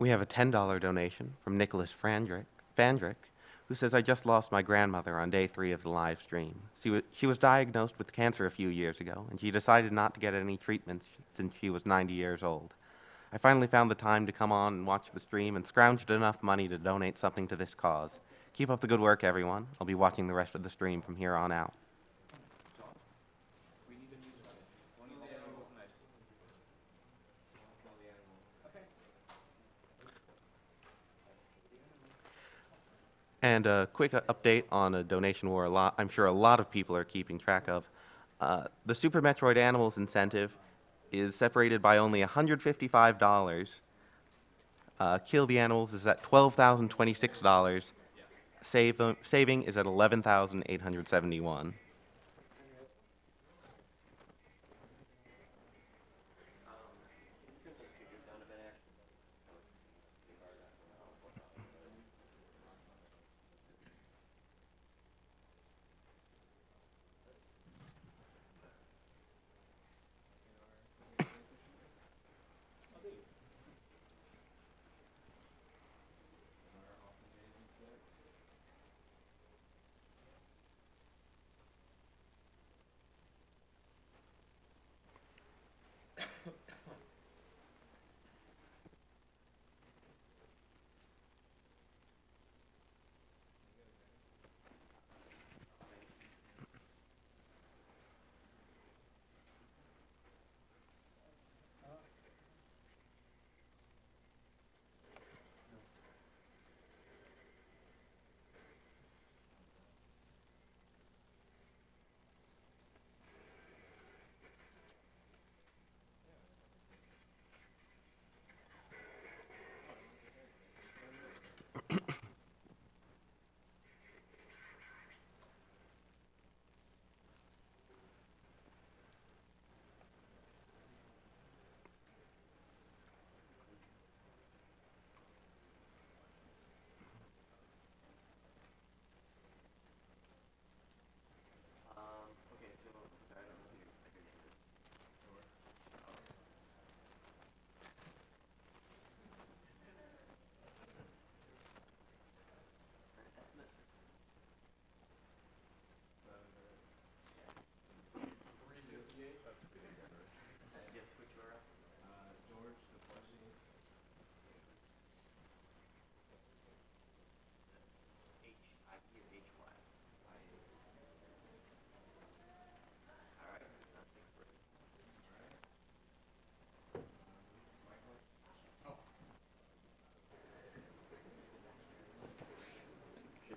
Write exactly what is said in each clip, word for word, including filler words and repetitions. We have a ten dollar donation from Nicholas Fandrick, Fandrick, who says, I just lost my grandmother on day three of the live stream. She was, she was diagnosed with cancer a few years ago, and she decided not to get any treatments since she was ninety years old. I finally found the time to come on and watch the stream and scrounged enough money to donate something to this cause. Keep up the good work, everyone. I'll be watching the rest of the stream from here on out. And a quick update on a donation war a lot, I'm sure a lot of people are keeping track of. Uh, the Super Metroid Animals incentive is separated by only one hundred fifty-five dollars. Uh, Kill the Animals is at twelve thousand twenty-six dollars. Save the, saving is at eleven thousand eight hundred seventy-one dollars.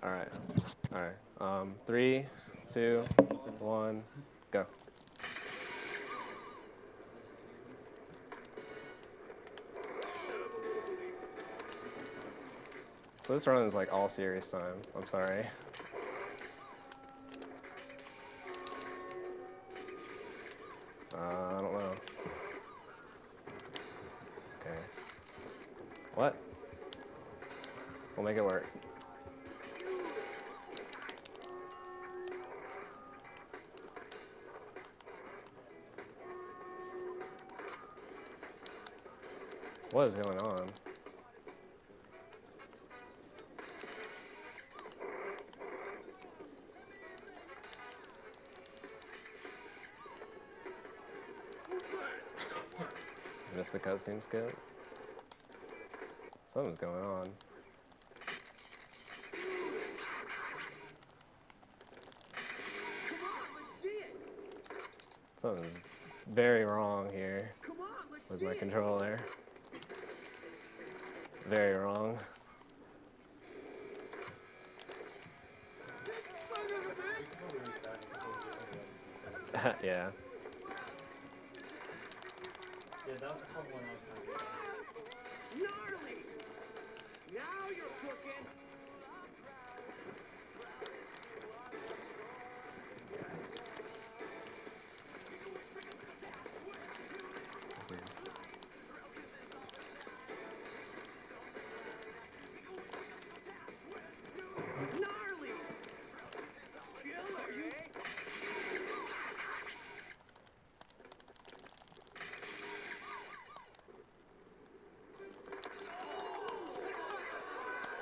All right, all right. Um, three, two, one, go. So this run is like all serious time. I'm sorry. Uh, I don't know. Okay. What? We'll make it work. What is going on? Missed the cutscene skip? Something's going on. Something's very wrong here with my controller. Very wrong. Yeah. Yeah, that was the one I was talking about. Gnarly! Now you're cooking!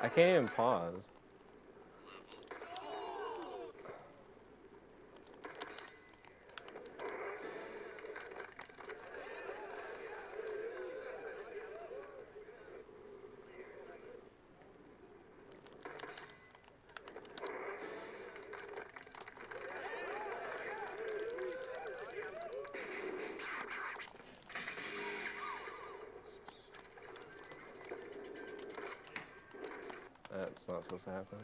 I can't even pause. That's not supposed to happen.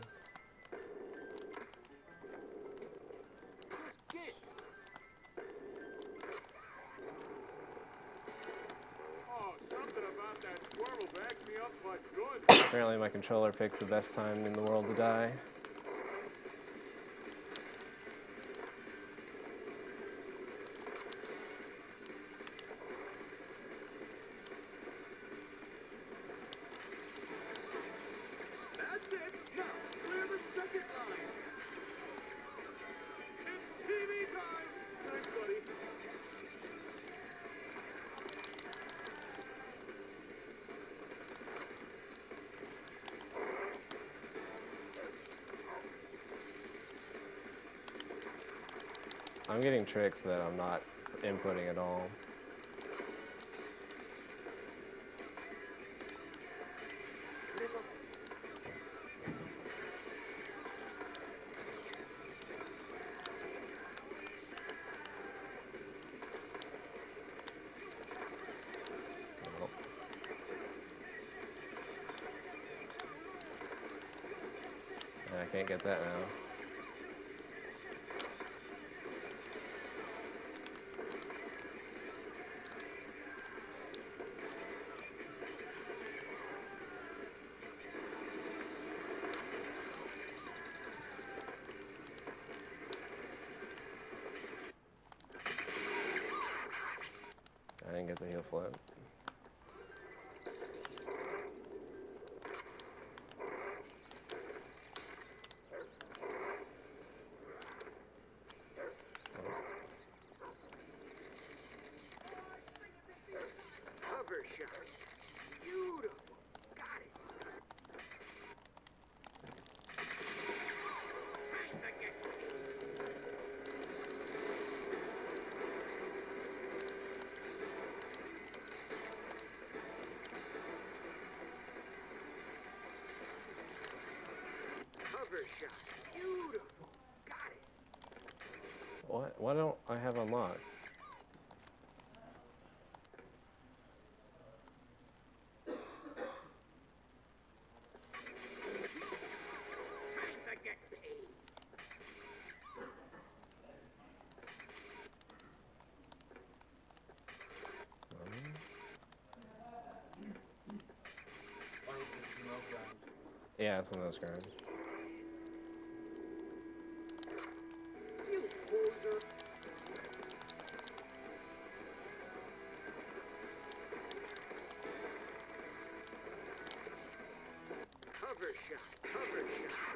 Oh, something about that squirrel backs me up like good. Apparently my controller picked the best time in the world to die. I'm getting tricks that I'm not inputting at all. Oh. I can't get that now. Get the heel flip. Cover shot. Beautiful. Got it. Shot. Beautiful. Got it. What? Why don't I have unlocked? Yeah, it's on those cards. Cover shot, cover shot.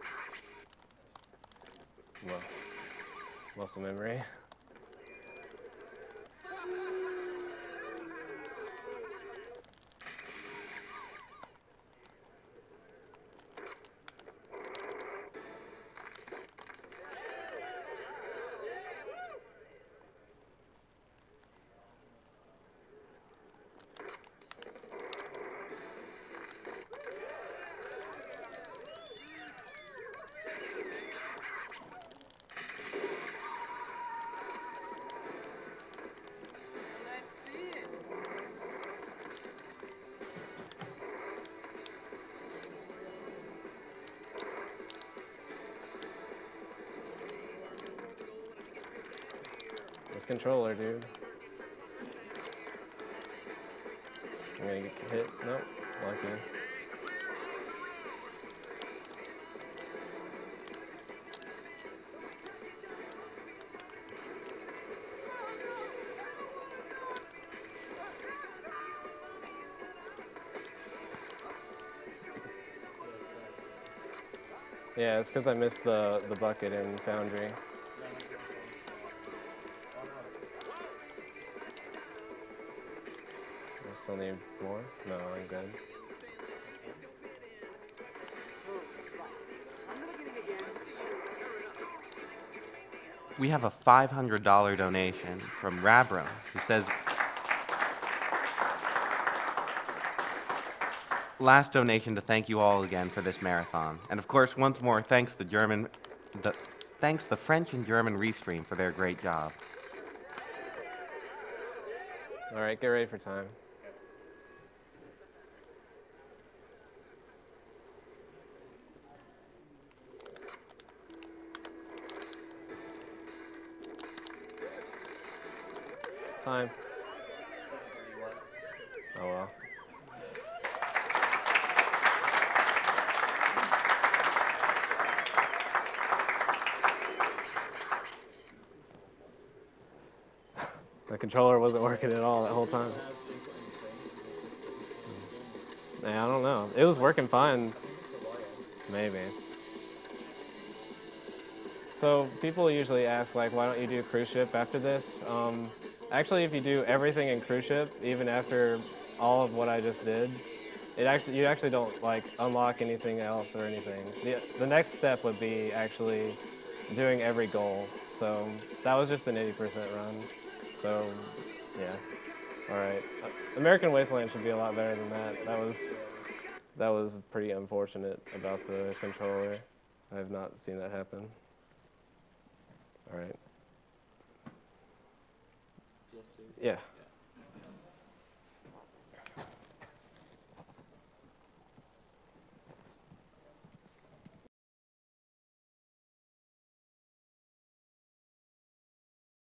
Well, muscle memory. This controller, dude. I'm gonna get hit. Nope. Lucky. Yeah, it's because I missed the the bucket in Foundry. Still need more? No, I'm good. we have a five hundred dollar donation from Rabra, who says, last donation to thank you all again for this marathon. And of course, once more, thanks the German, the, thanks the French and German Restream for their great job. All right, get ready for time. Time. Oh well. The controller wasn't working at all that whole time. Yeah, I don't know. It was working fine. Maybe. So people usually ask, like, why don't you do cruise ship after this? Um, Actually, if you do everything in cruise ship, even after all of what I just did, it actually you actually don't like unlock anything else or anything. The, the next step would be actually doing every goal. So that was just an eighty percent run. So yeah, all right. American Wasteland should be a lot better than that. That was that was pretty unfortunate about the controller. I have not seen that happen. All right. Yeah.